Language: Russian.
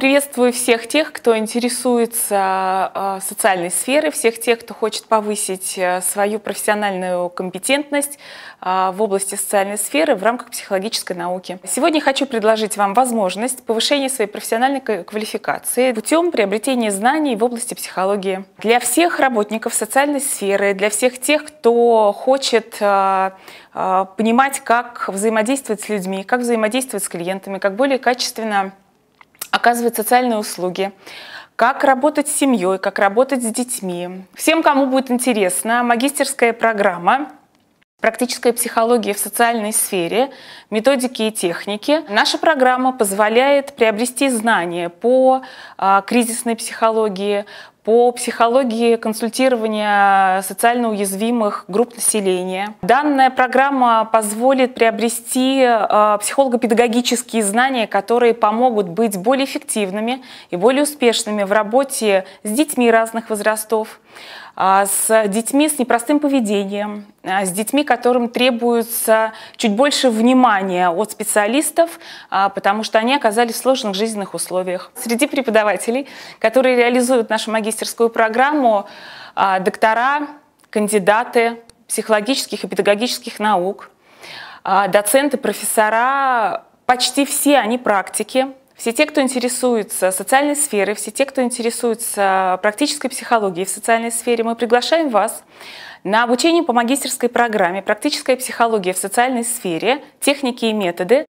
Приветствую всех тех, кто интересуется социальной сферой, всех тех, кто хочет повысить свою профессиональную компетентность в области социальной сферы в рамках психологической науки. Сегодня хочу предложить вам возможность повышения своей профессиональной квалификации путем приобретения знаний в области психологии. Для всех работников социальной сферы, для всех тех, кто хочет понимать, как взаимодействовать с людьми, как взаимодействовать с клиентами, как более качественно оказывать социальные услуги, как работать с семьей, как работать с детьми. Всем, кому будет интересна магистерская программа «Практическая психология в социальной сфере. Методики и техники». Наша программа позволяет приобрести знания по кризисной психологии, по психологии консультирования социально уязвимых групп населения. Данная программа позволит приобрести психолого-педагогические знания, которые помогут быть более эффективными и более успешными в работе с детьми разных возрастов, с детьми с непростым поведением, с детьми, которым требуется чуть больше внимания от специалистов, потому что они оказались в сложных жизненных условиях. Среди преподавателей, которые реализуют нашу магистерскую программу, доктора, кандидаты психологических и педагогических наук, доценты, профессора, почти все они практики. Все те, кто интересуется социальной сферой, все те, кто интересуется практической психологией в социальной сфере, мы приглашаем вас на обучение по магистерской программе «Практическая психология в социальной сфере. Техники и методы».